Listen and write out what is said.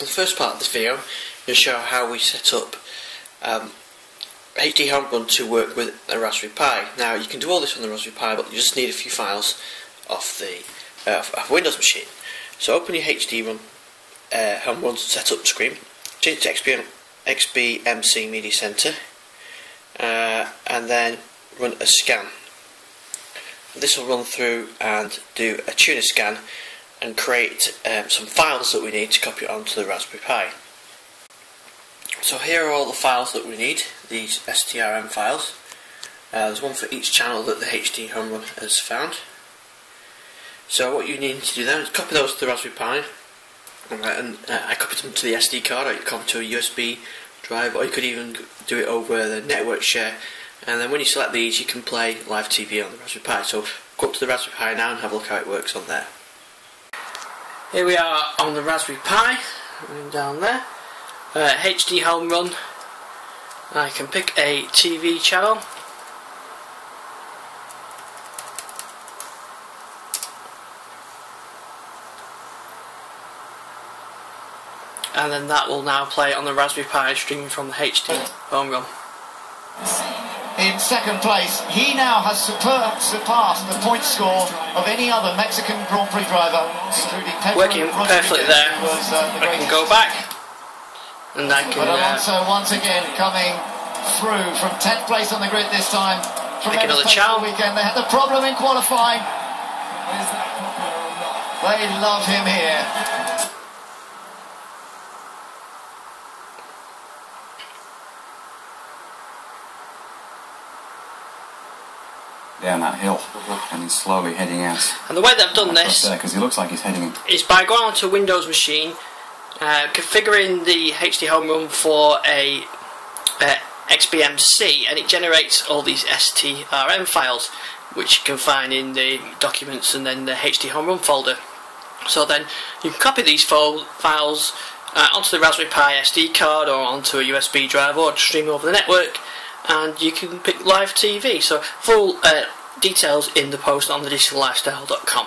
The first part of this video will show how we set up HDHomeRun to work with a Raspberry Pi. Now you can do all this on the Raspberry Pi, but you just need a few files off the off Windows machine. So open your HDHomeRun setup screen, change to XBMC Media Center, and then run a scan. This will run through and do a tuner scan and create some files that we need to copy onto the Raspberry Pi. So here are all the files that we need, these STRM files. There's one for each channel that the HDHomeRun has found. So what you need to do then is copy those to the Raspberry Pi, and I copied them to the SD card, or you copy to a USB drive, or you could even do it over the network share. And then when you select these, you can play live TV on the Raspberry Pi. So go up to the Raspberry Pi now and have a look how it works on there. Here we are on the Raspberry Pi, down there, HDHomeRun. I can pick a TV channel. And then that will now play on the Raspberry Pi, streaming from the HDHomeRun. In second place, he now has surpassed the point score of any other Mexican Grand Prix driver, including Pedro. Working perfectly there. I can go back, and I can. But Alonso once again coming through from 10th place on the grid this time. From another channel. Weekend they had the problem in qualifying. They love him here. Down that hill, and he's slowly heading out. And the way they've done this because he looks like he's heading in, is by going onto a Windows machine, configuring the HDHomeRun for a XBMC, and it generates all these STRM files, which you can find in the documents and then the HDHomeRun folder. So then you can copy these files onto the Raspberry Pi SD card or onto a USB drive or stream over the network. And you can pick live TV. So full details in the post on thedigitallifestyle.com.